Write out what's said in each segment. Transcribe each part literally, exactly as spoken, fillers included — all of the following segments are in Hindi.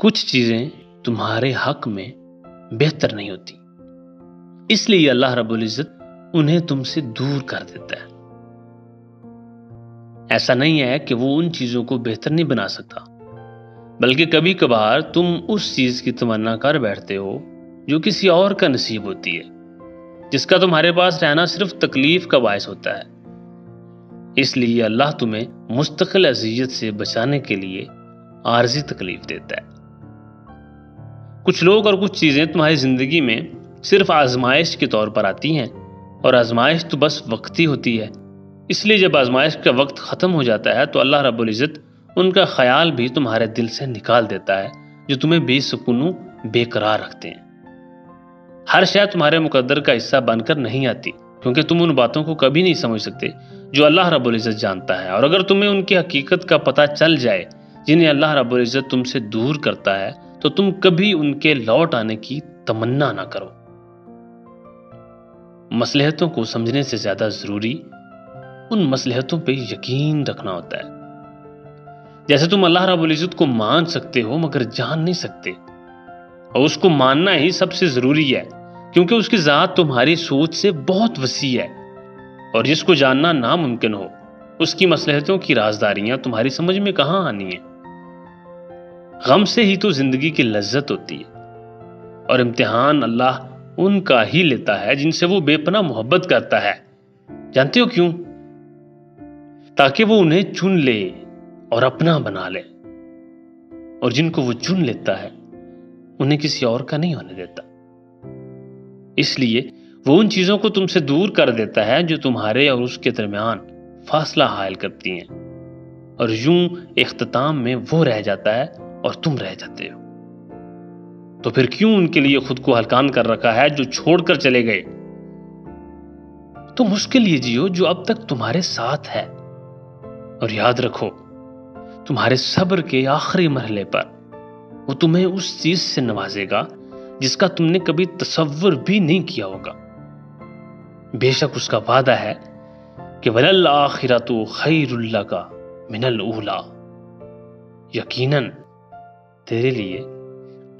कुछ चीज़ें तुम्हारे हक में बेहतर नहीं होती, इसलिए अल्लाह रब्बुल इज़्ज़त उन्हें तुमसे दूर कर देता है। ऐसा नहीं है कि वो उन चीज़ों को बेहतर नहीं बना सकता, बल्कि कभी कभार तुम उस चीज़ की तमन्ना कर बैठते हो जो किसी और का नसीब होती है, जिसका तुम्हारे पास रहना सिर्फ तकलीफ का बायस होता है। इसलिए अल्लाह तुम्हें मुस्तकिल अज़ियत से बचाने के लिए आर्जी तकलीफ देता है। कुछ लोग और कुछ चीज़ें तुम्हारी ज़िंदगी में सिर्फ आजमाइश के तौर पर आती हैं, और आजमाइश तो बस वक्ती होती है। इसलिए जब आजमाइश का वक्त ख़त्म हो जाता है तो अल्लाह रब्बुल इज़्ज़त उनका ख्याल भी तुम्हारे दिल से निकाल देता है, जो तुम्हें बेसुकून बेकरार रखते हैं। हर शायद तुम्हारे मुकद्दर का हिस्सा बनकर नहीं आती, क्योंकि तुम उन बातों को कभी नहीं समझ सकते जो अल्लाह रब्बुल इज़्ज़त जानता है। और अगर तुम्हें उनकी हकीकत का पता चल जाए जिन्हें अल्लाह रब्बुल इज़्ज़त तुमसे दूर करता है, तो तुम कभी उनके लौट आने की तमन्ना ना करो। मसलहतों को समझने से ज़्यादा ज़रूरी उन मसलहतों पे यकीन रखना होता है। जैसे तुम अल्लाह रब्बुल इज़्ज़त को मान सकते हो मगर जान नहीं सकते, और उसको मानना ही सबसे ज़रूरी है, क्योंकि उसकी ज़ात तुम्हारी सोच से बहुत वसी है और जिसको जानना नामुमकिन हो, उसकी मसलहतों की राजदारियां तुम्हारी समझ में कहाँ आनी है। गम से ही तो जिंदगी की लज्जत होती है, और इम्तिहान अल्लाह उनका ही लेता है जिनसे वो बेपनाह मोहब्बत करता है। जानते हो क्यों? ताकि वो उन्हें चुन ले और अपना बना ले, और जिनको वो चुन लेता है उन्हें किसी और का नहीं होने देता। इसलिए वो उन चीज़ों को तुमसे दूर कर देता है जो तुम्हारे और उसके दरमियान फासला हायल करती हैं, और यूं इख्तिताम में वो रह जाता है और तुम रह जाते हो। तो फिर क्यों उनके लिए खुद को हलकान कर रखा है जो छोड़कर चले गए? तुम उसके लिए जियो जो अब तक तुम्हारे साथ है, और याद रखो तुम्हारे सब्र के आखिरी मरहले पर वो तुम्हें उस चीज से नवाजेगा जिसका तुमने कभी तसव्वुर भी नहीं किया होगा। बेशक उसका वादा है कि वलल आखिरतु खैरुल लका मिनल ऊला, यकीनन तेरे लिए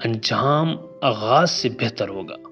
अंजाम आगाज से बेहतर होगा।